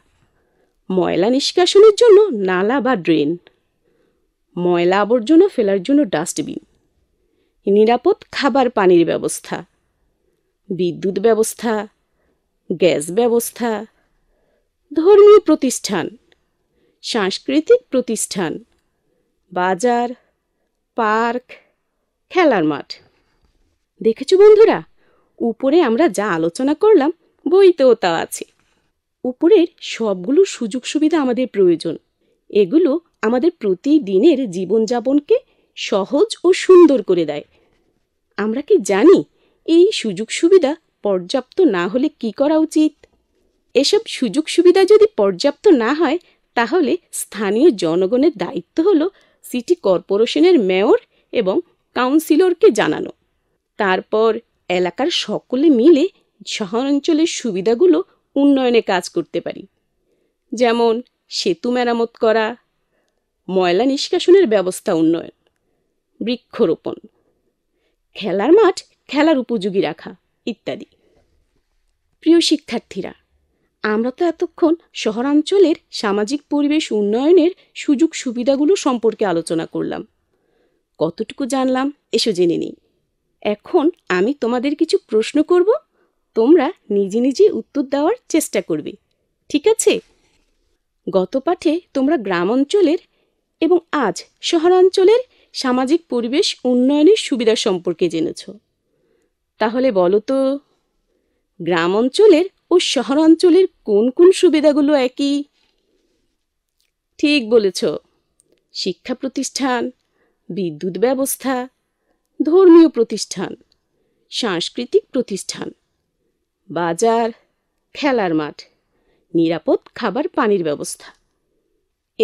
ময়লা নিষ্কাশনের জন্য নালা বা ড্রেন, ময়লা আবর্জনা ফেলার জন্য ডাস্টবিন, নিরাপদ খাবার পানির ব্যবস্থা, বিদ্যুৎ ব্যবস্থা, গ্যাস ব্যবস্থা, ধর্মীয় প্রতিষ্ঠান, সাংস্কৃতিক প্রতিষ্ঠান, বাজার, পার্ক, খেলার মাঠ। দেখেছো বন্ধুরা, উপরে আমরা যা আলোচনা করলাম বইতেও তা আছে। উপরের সবগুলো সুযোগ সুবিধা আমাদের প্রয়োজন। এগুলো আমাদের প্রতিদিনের জীবনযাপনকে সহজ ও সুন্দর করে দেয়। আমরা কি জানি এই সুযোগ সুবিধা পর্যাপ্ত না হলে কি করা উচিত? এসব সুযোগ সুবিধা যদি পর্যাপ্ত না হয় তাহলে স্থানীয় জনগণের দায়িত্ব হলো সিটি কর্পোরেশনের মেয়র এবং কাউন্সিলরকে জানানো। তারপর এলাকার সকলে মিলে শহরাঞ্চলের সুবিধাগুলো উন্নয়নে কাজ করতে পারি, যেমন সেতু মেরামত করা, ময়লা নিষ্কাশনের ব্যবস্থা উন্নয়ন, বৃক্ষরোপণ, খেলার মাঠ খেলার উপযোগী রাখা ইত্যাদি। প্রিয় শিক্ষার্থীরা, আমরা তো এতক্ষণ শহরাঞ্চলের সামাজিক পরিবেশ উন্নয়নের সুযোগ সুবিধাগুলো সম্পর্কে আলোচনা করলাম। কতটুকু জানলাম এসো জেনে নিই। এখন আমি তোমাদের কিছু প্রশ্ন করব, তোমরা নিজে নিজে উত্তর দেওয়ার চেষ্টা করবে, ঠিক আছে? গত পাঠে তোমরা গ্রাম অঞ্চলের এবং আজ শহরাঞ্চলের সামাজিক পরিবেশ উন্নয়নের সুবিধা সম্পর্কে জেনেছ। তাহলে বলো তো, গ্রাম অঞ্চলের ও শহরাঞ্চলের কোন কোন সুবিধাগুলো একই? ঠিক বলেছ, শিক্ষা প্রতিষ্ঠান, বিদ্যুৎ ব্যবস্থা, ধর্মীয় প্রতিষ্ঠান, সাংস্কৃতিক প্রতিষ্ঠান, বাজার, খেলার মাঠ, নিরাপদ খাবার পানির ব্যবস্থা।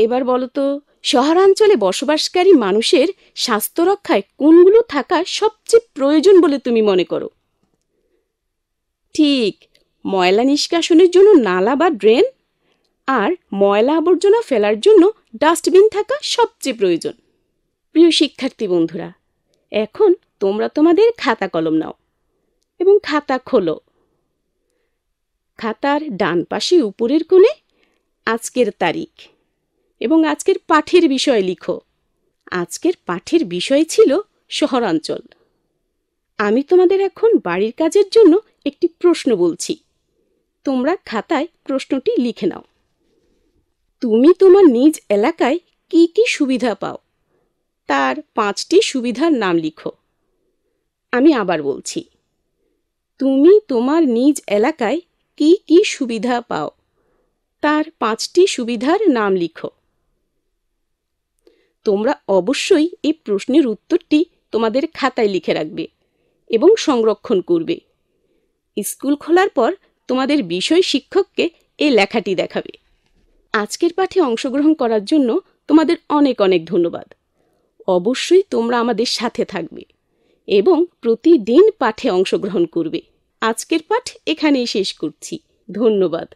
এবার বলো তো, শহরাঞ্চলে বসবাসকারী মানুষের স্বাস্থ্য রক্ষায় কোনগুলো থাকা সবচেয়ে প্রয়োজন বলে তুমি মনে করো? ঠিক, ময়লা নিষ্কাশনের জন্য নালা বা ড্রেন আর ময়লা আবর্জনা ফেলার জন্য ডাস্টবিন থাকা সবচেয়ে প্রয়োজন। প্রিয় শিক্ষার্থী বন্ধুরা, এখন তোমরা তোমাদের খাতা কলম নাও এবং খাতা খোলো। খাতার ডান পাশে উপরের কোণে আজকের তারিখ এবং আজকের পাঠের বিষয় লিখো। আজকের পাঠের বিষয় ছিল শহরাঞ্চল। আমি তোমাদের এখন বাড়ির কাজের জন্য একটি প্রশ্ন বলছি, তোমরা খাতায় প্রশ্নটি লিখে নাও। তুমি তোমার নিজ এলাকায় কি কি সুবিধা পাও তার 5টি সুবিধার নাম লিখো। আমি আবার বলছি, তুমি তোমার নিজ এলাকায় কি কি সুবিধা পাও তার 5টি সুবিধার নাম লিখো। তোমরা অবশ্যই এই প্রশ্নের উত্তরটি তোমাদের খাতায় লিখে রাখবে এবং সংরক্ষণ করবে। স্কুল খোলার পর তোমাদের বিষয় শিক্ষককে এই লেখাটি দেখাবে। আজকের পাঠে অংশগ্রহণ করার জন্য তোমাদের অনেক অনেক ধন্যবাদ। অবশ্যই তোমরা আমাদের সাথে থাকবে এবং প্রতিদিন পাঠে অংশগ্রহণ করবে। আজকের পাঠ এখানেই শেষ করছি। ধন্যবাদ।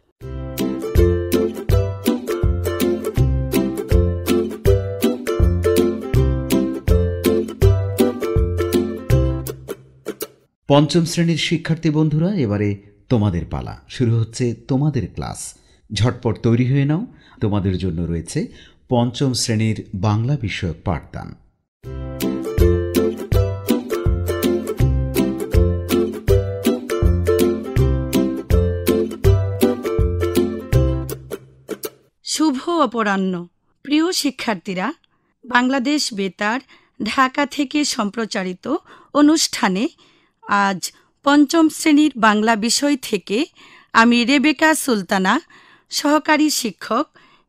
পঞ্চম শ্রেণীর শিক্ষার্থী বন্ধুরা, এবারে তোমাদের পালা, শুরু হচ্ছে তোমাদের ক্লাস। ঝটপট তৈরি হয়ে নাও, তোমাদের জন্য রয়েছে পঞ্চম শ্রেণীর বাংলা বিষয়ক পাঠদান। শুভ অপরাহ্ন প্রিয় শিক্ষার্থীরা, বাংলাদেশ বেতার ঢাকা থেকে সম্প্রচারিত অনুষ্ঠানে আজ পঞ্চম শ্রেণীর বাংলা বিষয় থেকে আমি রেবেকা সুলতানা, সহকারী শিক্ষক,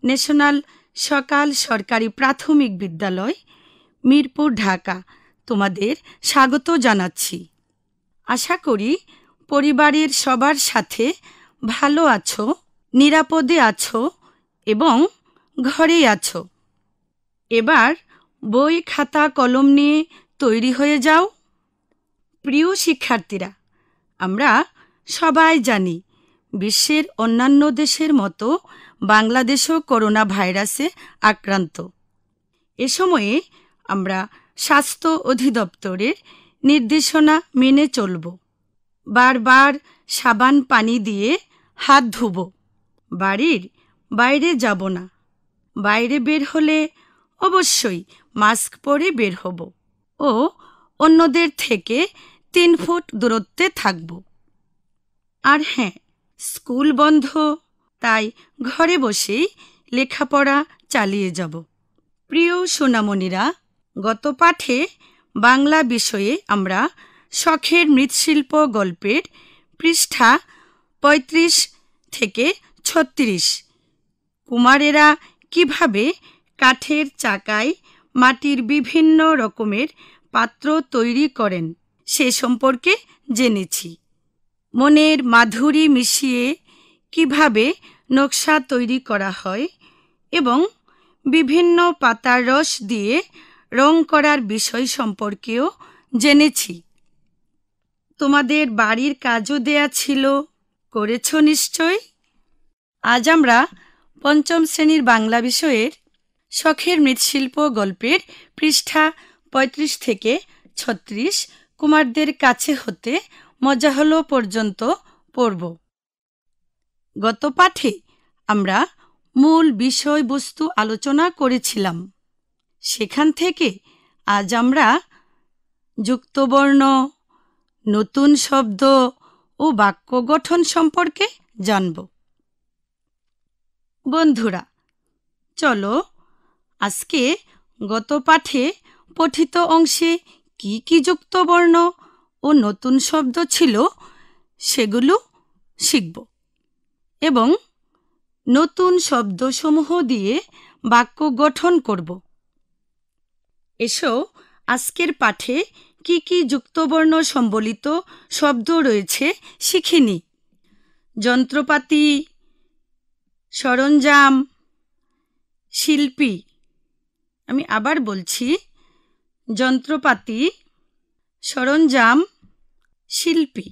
ন্যাশনাল সকাল সরকারি প্রাথমিক বিদ্যালয়, মিরপুর, ঢাকা, তোমাদের স্বাগত জানাচ্ছি। আশা করি পরিবারের সবার সাথে ভালো আছো, নিরাপদে আছো এবং ঘরেই আছো। এবার বই, খাতা, কলম নিয়ে তৈরি হয়ে যাও। প্রিয় শিক্ষার্থীরা, আমরা সবাই জানি বিশ্বের অন্যান্য দেশের মতো বাংলাদেশও করোনা ভাইরাসে আক্রান্ত। এ সময়ে আমরা স্বাস্থ্য অধিদপ্তরের নির্দেশনা মেনে চলব। বারবার সাবান পানি দিয়ে হাত ধুব, বাড়ির বাইরে যাব না, বাইরে বের হলে অবশ্যই মাস্ক পরে বের হব ও অন্যদের থেকে 3 ফুট দূরত্বে থাকব। আর হ্যাঁ, স্কুল বন্ধ, তাই ঘরে বসেই লেখাপড়া চালিয়ে যাব। প্রিয় সোনামণিরা, গত পাঠে বাংলা বিষয়ে আমরা শখের মৃৎশিল্প গল্পের পৃষ্ঠা 35 থেকে 36 কুমারেরা কিভাবে কাঠের চাকায় মাটির বিভিন্ন রকমের পাত্র তৈরি করেন से सम्पर्के जेनेছি। মনের মাধুরী মিশিয়ে কিভাবে নকশা তৈরি করা হয় এবং বিভিন্ন পাতার রস দিয়ে রং করার বিষয় সম্পর্কেও জেনেছি। তোমাদের বাড়ির কাজও দেয়া ছিল, করেছো নিশ্চয়। আজ আমরা পঞ্চম শ্রেণীর বাংলা বিষয়ের শখের মৃৎশিল্প গল্পের পৃষ্ঠা ৩৫ থেকে ৩৬ কুমারদের কাছে হতে মজা হলো পর্যন্ত পড়ব। গত পাঠে আমরা মূল বিষয়বস্তু আলোচনা করেছিলাম। সেখান থেকে আজ আমরা যুক্তবর্ণ, নতুন শব্দ ও বাক্য গঠন সম্পর্কে জানব। বন্ধুরা, চলো আজকে গত পাঠে পঠিত অংশে কি কি যুক্তবর্ণ ও নতুন শব্দ ছিল সেগুলো শিখব এবং নতুন শব্দসমূহ দিয়ে বাক্য গঠন করব। এসো আজকের পাঠে কি কি যুক্তবর্ণ সম্বলিত শব্দ রয়েছে শিখে নিই। যন্ত্রপাতি, সরঞ্জাম, শিল্পী। আমি আবার বলছি, যন্ত্রপাতি, সরঞ্জাম, শিল্পী।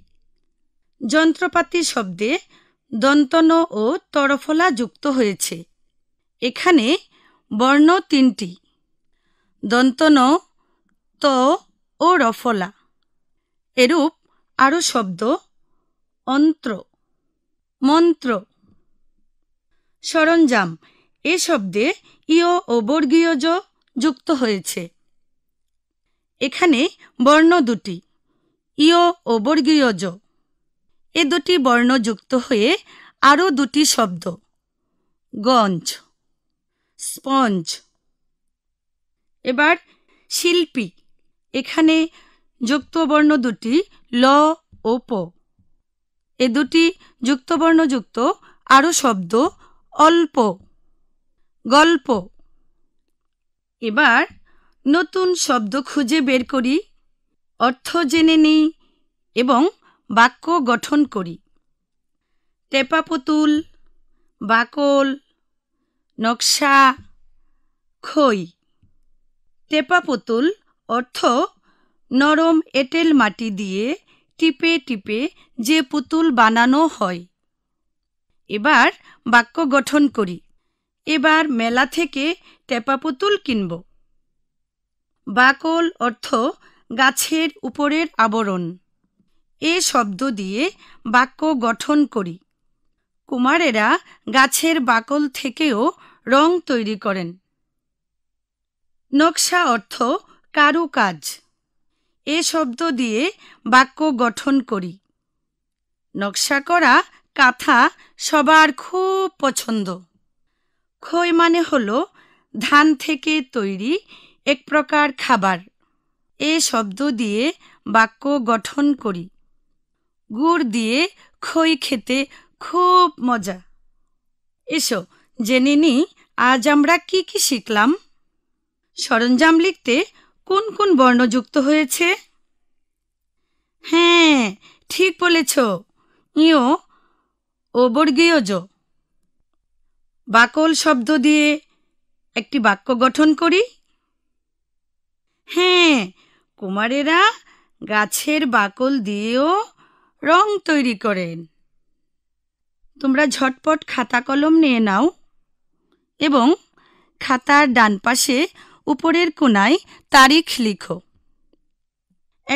যন্ত্রপাতি শব্দে দন্তন ও তরফলা যুক্ত হয়েছে। এখানে বর্ণ তিনটি, দন্তন, ত ও রফলা। এরূপ আরও শব্দ অন্ত্র, মন্ত্র। সরঞ্জাম এ শব্দে ইয় ও বর্গীয় জ যুক্ত হয়েছে। এখানে বর্ণ দুটি, ইয় ও বর্গীয় জ। এ দুটি বর্ণ যুক্ত হয়ে আরও দুটি শব্দ, গঞ্জ, স্পঞ্জ। এবার শিল্পী। এখানে যুক্তবর্ণ দুটি ল ও প। এ দুটি যুক্তবর্ণ যুক্ত আরও শব্দ অল্প, গল্প। এবার নতুন শব্দ খুঁজে বের করি, অর্থ জেনে নিই এবং বাক্য গঠন করি। টেপা পুতুল, বাকল, নকশা, খই। টেপা পুতুল অর্থ নরম এঁটেল মাটি দিয়ে টিপে টিপে যে পুতুল বানানো হয়। এবার বাক্য গঠন করি। এবার মেলা থেকে টেপা পুতুল কিনব। বাকল অর্থ গাছের উপরের আবরণ। এ শব্দ দিয়ে বাক্য গঠন করি। কুমারেরা গাছের বাকল থেকেও রং তৈরি করেন। নকশা অর্থ কারুকাজ। এ শব্দ দিয়ে বাক্য গঠন করি। নকশা করা কাঁথা সবার খুব পছন্দ। খই মানে হল ধান থেকে তৈরি এক প্রকার খাবার। এ শব্দ দিয়ে বাক্য গঠন করি। গুড় দিয়ে খই খেতে খুব মজা। এসো জেনে নিই আজ আমরা কি কি শিখলাম। সরঞ্জাম লিখতে কোন কোন বর্ণ যুক্ত হয়েছে? হ্যাঁ, ঠিক বলেছ, ইয় ও বর্গীয় জ। বাকল শব্দ দিয়ে একটি বাক্য গঠন করি। হ্যাঁ, কুমারেরা গাছের বাকল দিয়েও রং তৈরি করেন। তোমরা ঝটপট খাতা কলম নিয়ে নাও এবং খাতার ডান পাশে উপরের কোণায় তারিখ লিখো।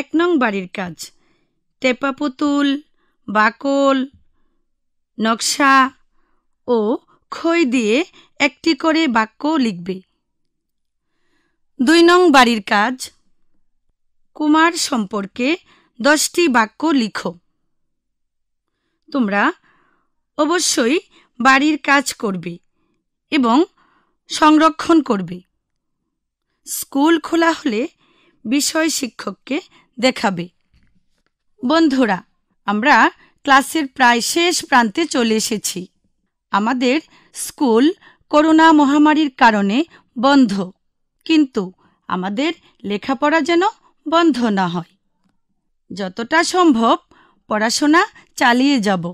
১ নং বাড়ির কাজ, টেপা পুতুল, বাকল, নকশা ও খই দিয়ে একটি করে বাক্য লিখবে। ২ নং বাড়ির কাজ, কুমার সম্পর্কে ১০টি বাক্য লিখো। তোমরা অবশ্যই বাড়ির কাজ করবে এবং সংরক্ষণ করবে। স্কুল খোলা হলে বিষয় শিক্ষককে দেখাবে। বন্ধুরা, আমরা ক্লাসের প্রায় শেষ প্রান্তে চলে এসেছি। আমাদের স্কুল করোনা মহামারীর কারণে বন্ধ, কিন্তু আমাদের লেখাপড়া যেন বন্ধ না হয়। যতটা সম্ভব পড়াশোনা চালিয়ে যাব।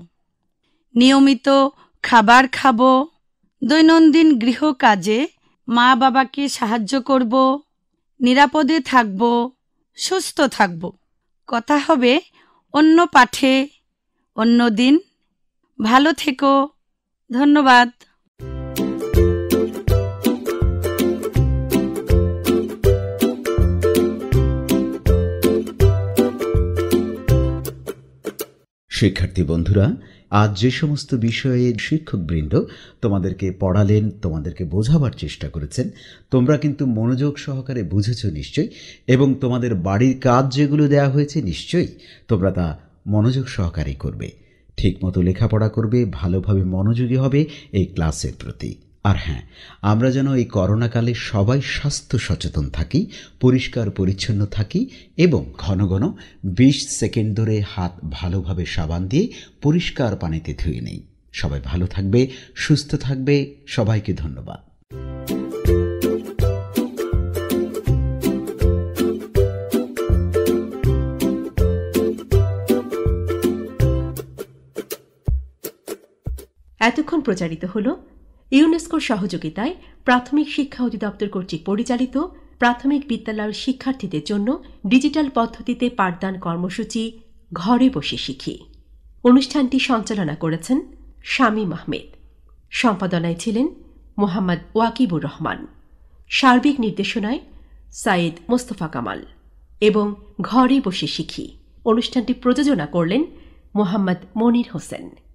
নিয়মিত খাবার খাব, দৈনন্দিন গৃহকাজে মা বাবাকে সাহায্য করব, নিরাপদে থাকব, সুস্থ থাকব। কথা হবে অন্য পাঠে অন্য দিন। ভালো থেকো, ধন্যবাদ। শিক্ষার্থী বন্ধুরা, আজ যে সমস্ত বিষয়ে শিক্ষকবৃন্দ তোমাদেরকে পড়ালেন, তোমাদেরকে বোঝাবার চেষ্টা করেছেন, তোমরা কিন্তু মনোযোগ সহকারে বুঝেছ নিশ্চয়ই, এবং তোমাদের বাড়ির কাজ যেগুলো দেওয়া হয়েছে নিশ্চয়ই তোমরা তা মনোযোগ সহকারে করবে, ঠিকমতো লেখাপড়া করবে, ভালোভাবে মনোযোগী হবে এই ক্লাসের প্রতি। আর হ্যাঁ, আমরা যেন এই করোনাকালে সবাই স্বাস্থ্য সচেতন থাকি, পরিষ্কার পরিচ্ছন্ন থাকি এবং ঘন ঘন 20 সেকেন্ড ধরে হাত ভালোভাবে সাবান দিয়ে পরিষ্কার পানিতে ধুয়ে নেই। সবাই ভালো থাকবে, সুস্থ থাকবে। সবাইকে ধন্যবাদ। এতক্ষণ প্রচারিত হলো ইউনেস্কোর সহযোগিতায় প্রাথমিক শিক্ষা অধিদপ্তর কর্তৃক পরিচালিত প্রাথমিক বিদ্যালয়ের শিক্ষার্থীদের জন্য ডিজিটাল পদ্ধতিতে পাঠদান কর্মসূচি ঘরে বসে শিখি। অনুষ্ঠানটি সঞ্চালনা করেছেন শামীম আহমেদ, সম্পাদনায় ছিলেন মোহাম্মদ ওয়াকিবুর রহমান, সার্বিক নির্দেশনায় সাইদ মোস্তফা কামাল এবং ঘরে বসে শিখি অনুষ্ঠানটি প্রযোজনা করলেন মোহাম্মদ মনির হোসেন।